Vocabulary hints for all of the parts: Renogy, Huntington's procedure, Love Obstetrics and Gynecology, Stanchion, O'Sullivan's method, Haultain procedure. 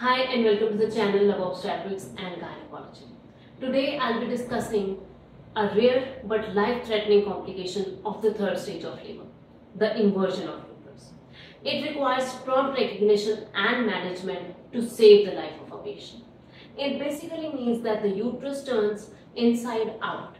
Hi and welcome to the channel Love Obstetrics and Gynecology. Today I'll be discussing a rare but life-threatening complication of the third stage of labor, the inversion of uterus. It requires prompt recognition and management to save the life of a patient. It basically means that the uterus turns inside out.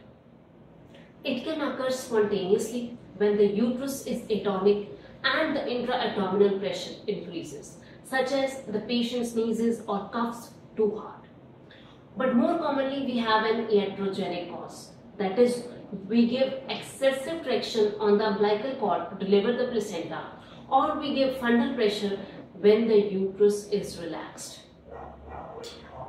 It can occur spontaneously when the uterus is atonic and the intra-abdominal pressure increases, such as the patient sneezes or coughs too hard. But more commonly, we have an iatrogenic cause. That is, we give excessive traction on the umbilical cord to deliver the placenta, or we give fundal pressure when the uterus is relaxed.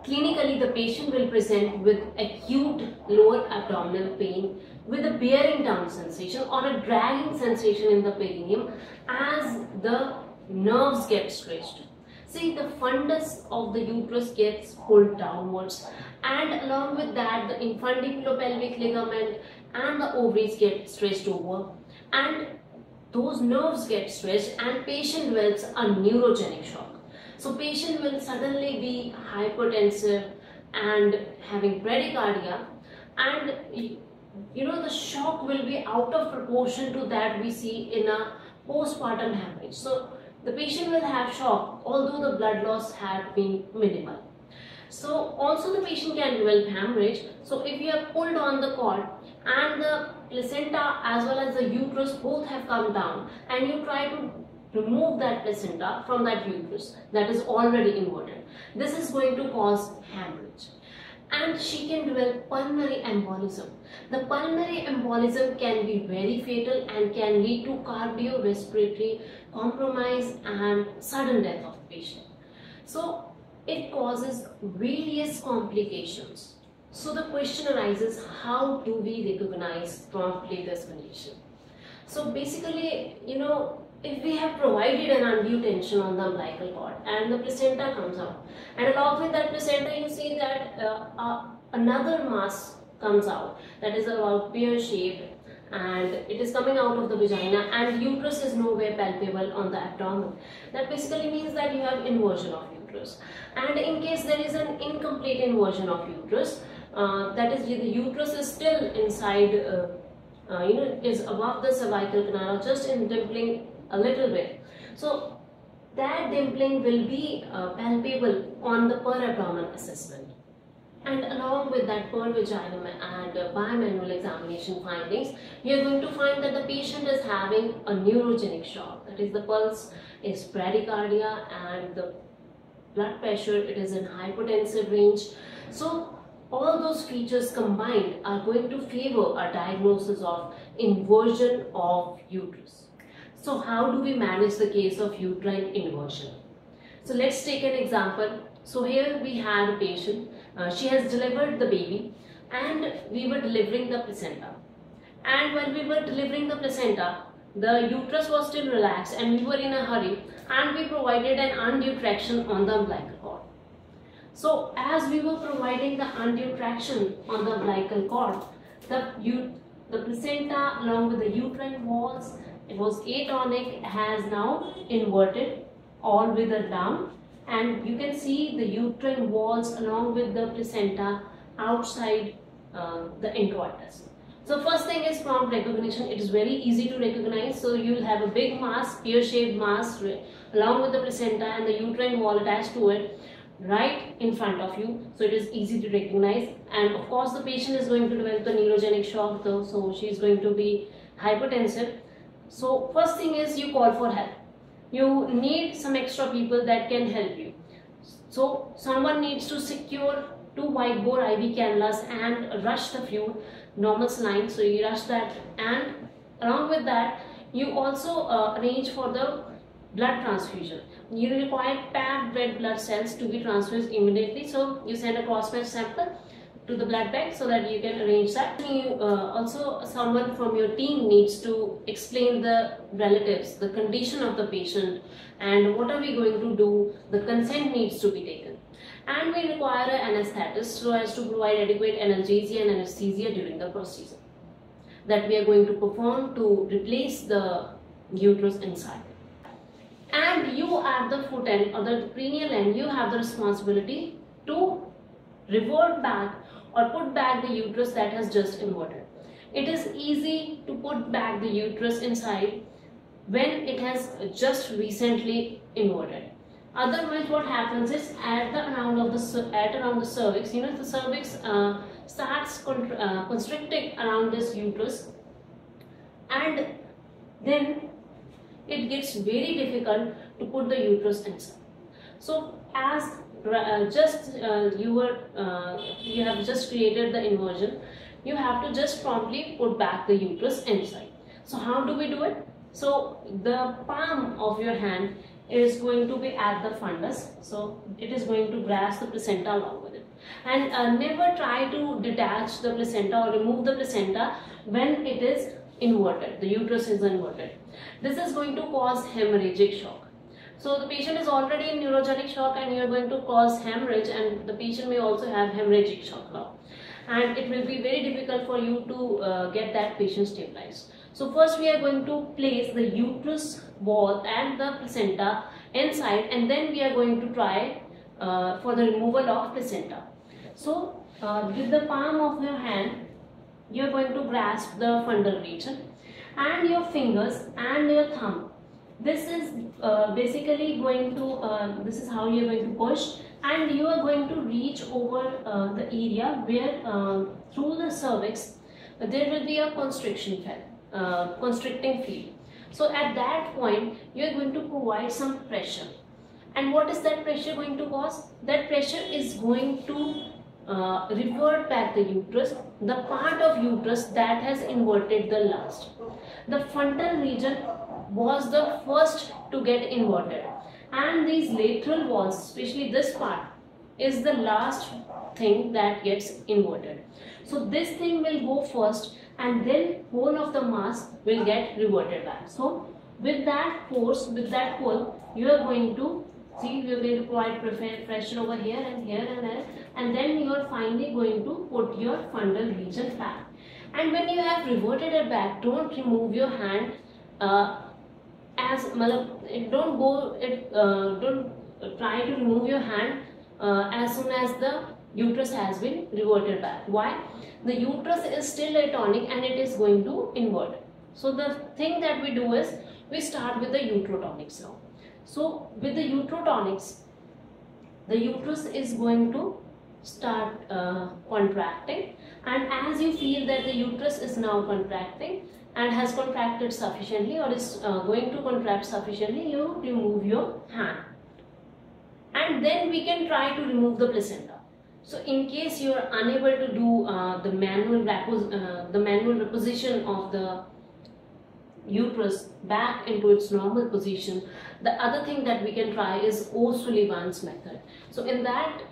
Clinically, the patient will present with acute lower abdominal pain with a bearing down sensation or a dragging sensation in the perineum as the nerves get stretched. See, the fundus of the uterus gets pulled downwards, and along with that the infundibulopelvic ligament and the ovaries get stretched over, and those nerves get stretched and patient develops a neurogenic shock. So patient will suddenly be hypertensive and having bradycardia, and the shock will be out of proportion to that we see in a postpartum hemorrhage. So the patient will have shock, although the blood loss had been minimal. So also the patient can develop hemorrhage. So if you have pulled on the cord and the placenta as well as the uterus both have come down, and you try to remove that placenta from that uterus that is already inverted, this is going to cause hemorrhage. And she can develop pulmonary embolism. The pulmonary embolism can be very fatal and can lead to cardiorespiratory compromise and sudden death of the patient. So it causes various complications. So the question arises, how do we recognize promptly this condition? So basically, if we have provided an undue tension on the umbilical cord and the placenta comes out, and along with that placenta you see that another mass comes out that is about pear-shaped, and it is coming out of the vagina, and the uterus is nowhere palpable on the abdomen. That basically means that you have inversion of uterus. And in case there is an incomplete inversion of uterus, that is, the uterus is still inside, is above the cervical canal, just in dimpling a little bit. So that dimpling will be palpable on the per abdomen assessment, and along with that per vagina and biomanual examination findings, you are going to find that the patient is having a neurogenic shock. That is, the pulse is bradycardia and the blood pressure it is in hypertensive range. So all those features combined are going to favor a diagnosis of inversion of uterus. So how do we manage the case of uterine inversion? So let's take an example. So here we had a patient, she has delivered the baby, and we were delivering the placenta. And when we were delivering the placenta, the uterus was still relaxed and we were in a hurry, and we provided an undue traction on the umbilical cord. So as we were providing the undue traction on the umbilical cord, the placenta along with the uterine walls, it was atonic, has now inverted all with a down, and you can see the uterine walls along with the placenta outside the introitus. So first thing is prompt recognition. It is very easy to recognize. So you will have a big mass, pear-shaped mass along with the placenta and the uterine wall attached to it right in front of you. So it is easy to recognize, and of course the patient is going to develop the neurogenic shock though, so she is going to be hypertensive. So first thing is you call for help. You need some extra people that can help you. So someone needs to secure 2 wide bore IV cannulas and rush the few normal lines. So you rush that, and along with that you also arrange for the blood transfusion. You require packed red blood cells to be transfused immediately. So you send a cross-match sample to the blood bank so that you can arrange that. You, also someone from your team needs to explain the relatives, the condition of the patient, and what are we going to do. The consent needs to be taken, and we require an anesthetist so as to provide adequate analgesia and anesthesia during the procedure that we are going to perform to replace the uterus inside. and you at the foot end or the perineal end, you have the responsibility to revert back or put back the uterus that has just inverted. It is easy to put back the uterus inside when it has just recently inverted. Otherwise, what happens is at around the cervix, if the cervix starts constricting around this uterus, and then it gets very difficult to put the uterus inside. So as you have just created the inversion, you have to just promptly put back the uterus inside. So how do we do it? So the palm of your hand is going to be at the fundus, so it is going to grasp the placenta along with it, and never try to detach the placenta or remove the placenta when it is inverted, the uterus is inverted. This is going to cause hemorrhagic shock. So the patient is already in neurogenic shock and you are going to cause hemorrhage, and the patient may also have hemorrhagic shock now, and it will be very difficult for you to get that patient stabilized. So first we are going to place the uterus wall and the placenta inside, and then we are going to try for the removal of placenta. So with the palm of your hand, you are going to grasp the fundal region, and your fingers and your thumb. This is basically going to, this is how you are going to push, and you are going to reach over the area where through the cervix there will be a constriction felt. Constricting field. So at that point you are going to provide some pressure, and what is that pressure going to cause? That pressure is going to revert back the uterus, the part of uterus that has inverted the last. The frontal region was the first to get inverted, and these lateral walls, especially this part, is the last thing that gets inverted. So this thing will go first, and then whole of the mass will get reverted back. So with that force, with that pull, you are going to see, you will provide pressure over here and here and there, and then you are finally going to put your fundal region back. And when you have reverted it back, don't remove your hand, don't try to remove your hand as soon as the uterus has been reverted back. Why? The uterus is still atonic and it is going to invert. So the thing that we do is we start with the uterotonics now. So with the uterotonics, the uterus is going to start contracting, and as you feel that the uterus is now contracting and has contracted sufficiently or is going to contract sufficiently, you remove your hand, and then we can try to remove the placenta. So in case you are unable to do the manual reposition of the uterus back into its normal position, the other thing that we can try is O'Sullivan's method. So in that,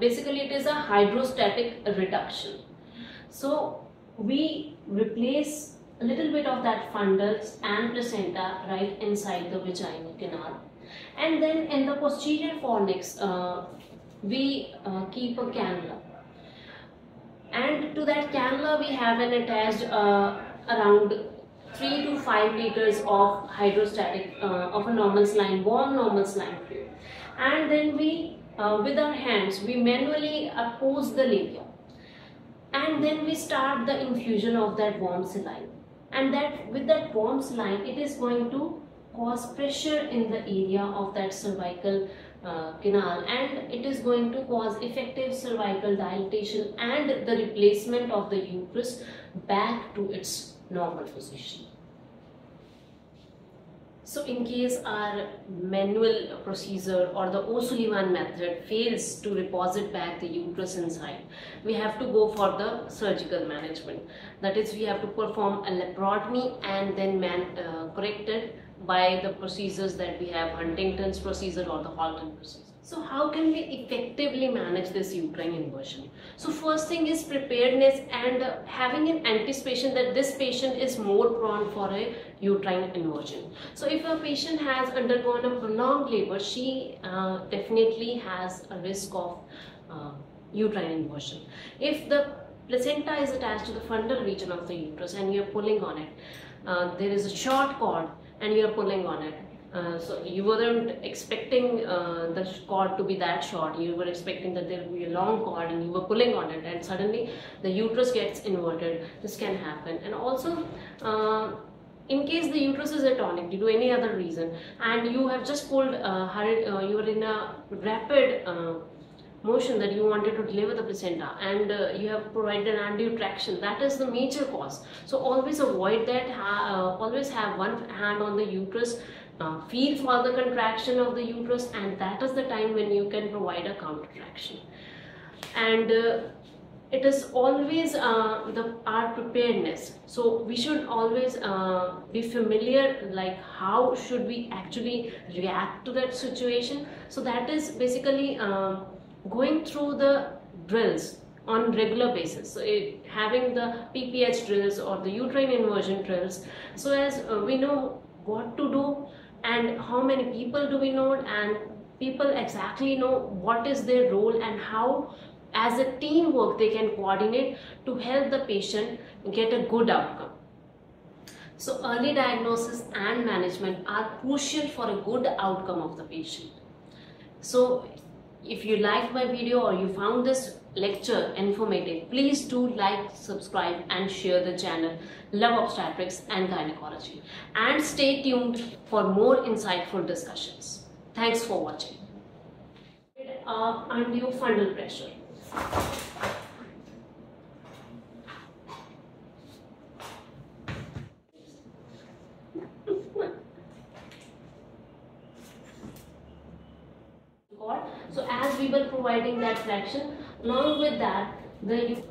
basically it is a hydrostatic reduction. So we replace a little bit of that fundus and placenta right inside the vaginal canal, and then in the posterior fornix, we keep a cannula, and to that cannula we have an attached around 3 to 5 liters of hydrostatic of a normal saline, warm normal saline fluid, and then we with our hands we manually oppose the labia, and then we start the infusion of that warm saline, and that with that warm saline it is going to cause pressure in the area of that cervical canal, and it is going to cause effective cervical dilatation and the replacement of the uterus back to its normal position. So in case our manual procedure or the O'Sullivan method fails to reposit back the uterus inside, we have to go for the surgical management. That is, we have to perform a laparotomy and then correct it by the procedures that we have, Huntington's procedure or the Haultain procedure. So how can we effectively manage this uterine inversion? So first thing is preparedness and having an anticipation that this patient is more prone for a uterine inversion. So if a patient has undergone a prolonged labor, she definitely has a risk of uterine inversion. If the placenta is attached to the fundal region of the uterus and you are pulling on it, there is a short cord and you are pulling on it, So you weren't expecting the cord to be that short. You were expecting that there would be a long cord and you were pulling on it, and suddenly the uterus gets inverted. This can happen. And also in case the uterus is atonic due to any other reason, and you have just pulled you were in a rapid motion that you wanted to deliver the placenta, and you have provided an undue traction. That is the major cause. So always avoid that. Always have one hand on the uterus. Feel for the contraction of the uterus, and that is the time when you can provide a counter-traction. And it is always our preparedness. So we should always be familiar, like how should we actually react to that situation. So that is basically going through the drills on regular basis. So having the PPH drills or the uterine inversion drills, so as we know what to do and how many people do we know, and people exactly know what is their role and how as a teamwork they can coordinate to help the patient get a good outcome. So early diagnosis and management are crucial for a good outcome of the patient. So if you liked my video or you found this lecture informative, please do like, subscribe and share the channel Love Obstetrics and Gynecology, and stay tuned for more insightful discussions. Thanks for watching. Undue fundal pressure. So as we were providing that traction, along with that, the